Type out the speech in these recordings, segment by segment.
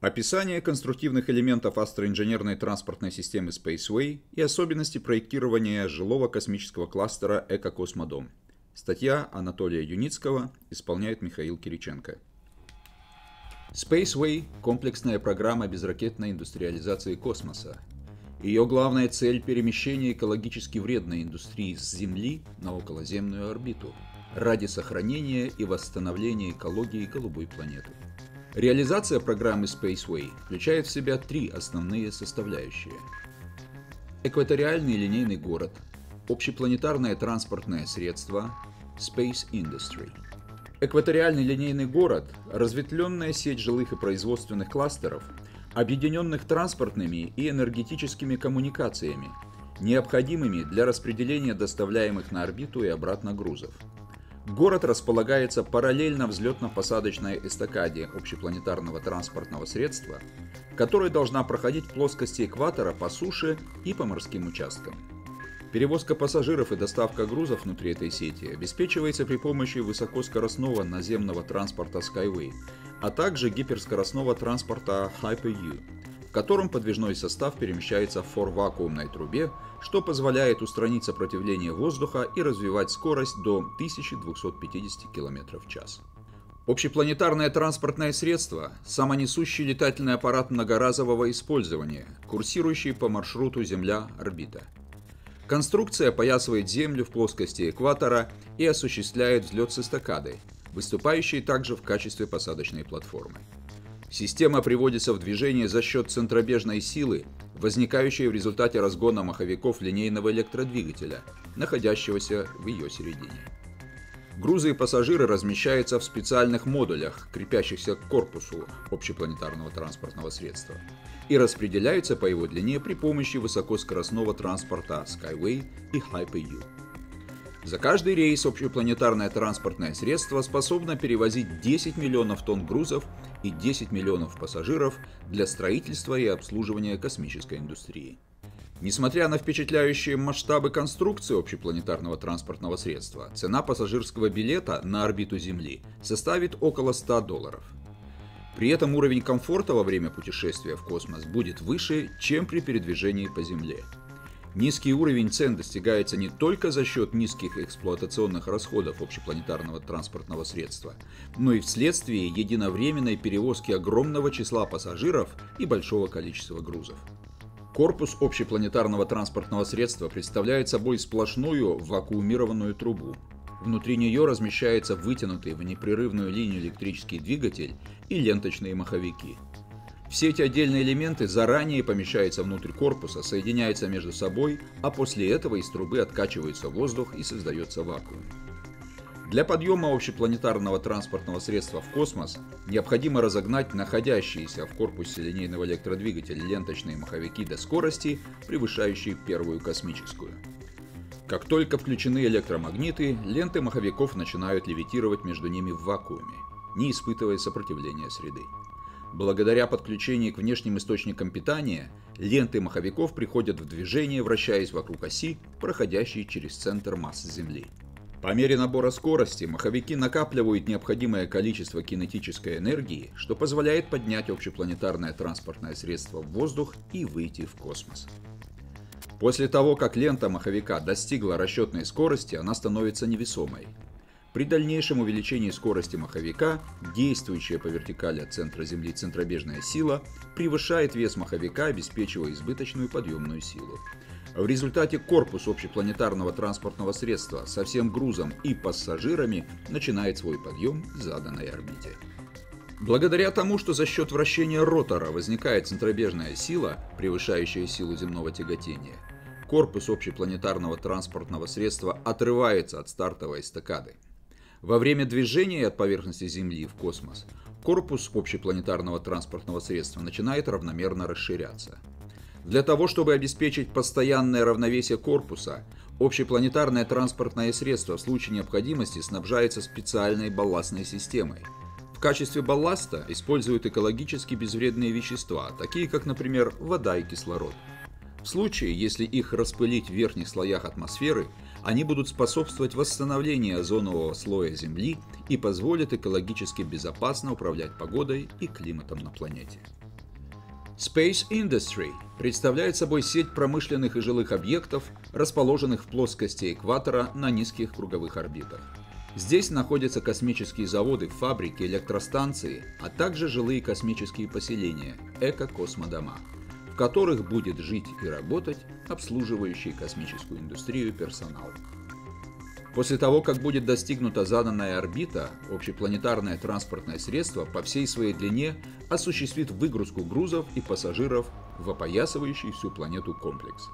Описание конструктивных элементов астроинженерной транспортной системы SpaceWay и особенности проектирования жилого космического кластера «Экокосмодом». Статья Анатолия Юницкого, исполняет Михаил Кириченко. SpaceWay – комплексная программа безракетной индустриализации космоса. Ее главная цель – перемещение экологически вредной индустрии с Земли на околоземную орбиту ради сохранения и восстановления экологии голубой планеты. Реализация программы SpaceWay включает в себя три основные составляющие. Экваториальный линейный город, общепланетарное транспортное средство, Space Industry. Экваториальный линейный город – разветвленная сеть жилых и производственных кластеров, объединенных транспортными и энергетическими коммуникациями, необходимыми для распределения доставляемых на орбиту и обратно грузов. Город располагается параллельно взлетно-посадочной эстакаде общепланетарного транспортного средства, которая должна проходить в плоскости экватора по суше и по морским участкам. Перевозка пассажиров и доставка грузов внутри этой сети обеспечивается при помощи высокоскоростного наземного транспорта SkyWay, а также гиперскоростного транспорта Hyper-U, в котором подвижной состав перемещается в форвакуумной трубе, что позволяет устранить сопротивление воздуха и развивать скорость до 1250 км в час. Общепланетарное транспортное средство – самонесущий летательный аппарат многоразового использования, курсирующий по маршруту Земля-орбита. Конструкция опоясывает Землю в плоскости экватора и осуществляет взлет с эстакады, выступающей также в качестве посадочной платформы. Система приводится в движение за счет центробежной силы, возникающей в результате разгона маховиков линейного электродвигателя, находящегося в ее середине. Грузы и пассажиры размещаются в специальных модулях, крепящихся к корпусу общепланетарного транспортного средства, и распределяются по его длине при помощи высокоскоростного транспорта SkyWay и Hyper-U. За каждый рейс общепланетарное транспортное средство способно перевозить 10 миллионов тонн грузов и 10 миллионов пассажиров для строительства и обслуживания космической индустрии. Несмотря на впечатляющие масштабы конструкции общепланетарного транспортного средства, цена пассажирского билета на орбиту Земли составит около $100. При этом уровень комфорта во время путешествия в космос будет выше, чем при передвижении по Земле. Низкий уровень цен достигается не только за счет низких эксплуатационных расходов общепланетарного транспортного средства, но и вследствие единовременной перевозки огромного числа пассажиров и большого количества грузов. Корпус общепланетарного транспортного средства представляет собой сплошную вакуумированную трубу. Внутри нее размещается вытянутый в непрерывную линию электрический двигатель и ленточные маховики. Все эти отдельные элементы заранее помещаются внутрь корпуса, соединяются между собой, а после этого из трубы откачивается воздух и создается вакуум. Для подъема общепланетарного транспортного средства в космос необходимо разогнать находящиеся в корпусе линейного электродвигателя ленточные маховики до скорости, превышающей первую космическую. Как только включены электромагниты, ленты маховиков начинают левитировать между ними в вакууме, не испытывая сопротивления среды. Благодаря подключению к внешним источникам питания, ленты маховиков приходят в движение, вращаясь вокруг оси, проходящей через центр массы Земли. По мере набора скорости маховики накапливают необходимое количество кинетической энергии, что позволяет поднять общепланетарное транспортное средство в воздух и выйти в космос. После того, как лента маховика достигла расчетной скорости, она становится невесомой. При дальнейшем увеличении скорости маховика, действующая по вертикали от центра Земли центробежная сила превышает вес маховика, обеспечивая избыточную подъемную силу. В результате корпус общепланетарного транспортного средства со всем грузом и пассажирами начинает свой подъем к заданной орбите. Благодаря тому, что за счет вращения ротора возникает центробежная сила, превышающая силу земного тяготения, корпус общепланетарного транспортного средства отрывается от стартовой эстакады. Во время движения от поверхности Земли в космос корпус общепланетарного транспортного средства начинает равномерно расширяться. Для того, чтобы обеспечить постоянное равновесие корпуса, общепланетарное транспортное средство в случае необходимости снабжается специальной балластной системой. В качестве балласта используют экологически безвредные вещества, такие как, например, вода и кислород. В случае, если их распылить в верхних слоях атмосферы, они будут способствовать восстановлению озонового слоя Земли и позволят экологически безопасно управлять погодой и климатом на планете. Space Industry представляет собой сеть промышленных и жилых объектов, расположенных в плоскости экватора на низких круговых орбитах. Здесь находятся космические заводы, фабрики, электростанции, а также жилые космические поселения – экокосмодома, в которых будет жить и работать обслуживающий космическую индустрию персонал. После того, как будет достигнута заданная орбита, общепланетарное транспортное средство по всей своей длине осуществит выгрузку грузов и пассажиров в опоясывающий всю планету комплекс.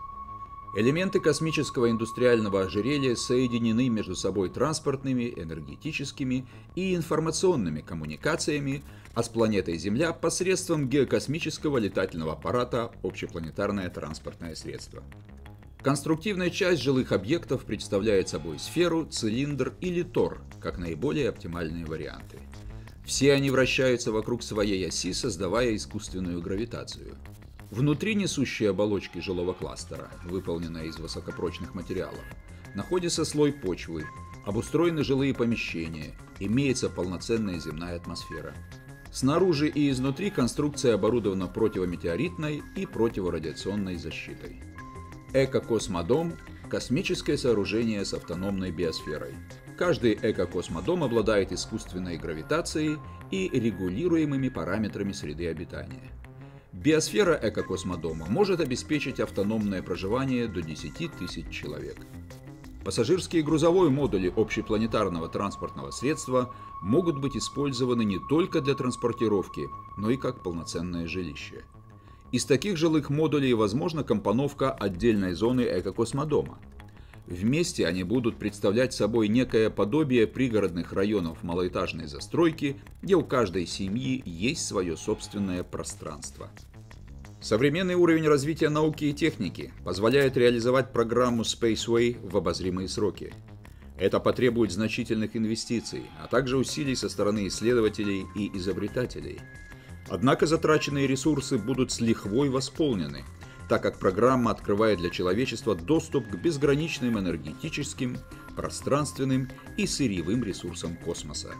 Элементы космического индустриального ожерелья соединены между собой транспортными, энергетическими и информационными коммуникациями, а с планетой Земля посредством геокосмического летательного аппарата «Общепланетарное транспортное средство». Конструктивная часть жилых объектов представляет собой сферу, цилиндр или тор, как наиболее оптимальные варианты. Все они вращаются вокруг своей оси, создавая искусственную гравитацию. Внутри несущей оболочки жилого кластера, выполненной из высокопрочных материалов, находится слой почвы, обустроены жилые помещения, имеется полноценная земная атмосфера. Снаружи и изнутри конструкция оборудована противометеоритной и противорадиационной защитой. Экокосмодом – космическое сооружение с автономной биосферой. Каждый экокосмодом обладает искусственной гравитацией и регулируемыми параметрами среды обитания. Биосфера экокосмодома может обеспечить автономное проживание до 10 тысяч человек. Пассажирские и грузовые модули общепланетарного транспортного средства могут быть использованы не только для транспортировки, но и как полноценное жилище. Из таких жилых модулей возможна компоновка отдельной зоны экокосмодома. Вместе они будут представлять собой некое подобие пригородных районов малоэтажной застройки, где у каждой семьи есть свое собственное пространство. Современный уровень развития науки и техники позволяет реализовать программу SpaceWay в обозримые сроки. Это потребует значительных инвестиций, а также усилий со стороны исследователей и изобретателей. Однако затраченные ресурсы будут с лихвой восполнены, так как программа открывает для человечества доступ к безграничным энергетическим, пространственным и сырьевым ресурсам космоса.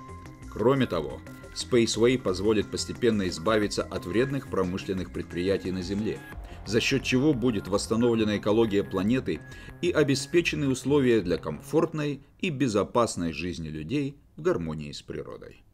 Кроме того, SpaceWay позволит постепенно избавиться от вредных промышленных предприятий на Земле, за счет чего будет восстановлена экология планеты и обеспечены условия для комфортной и безопасной жизни людей в гармонии с природой.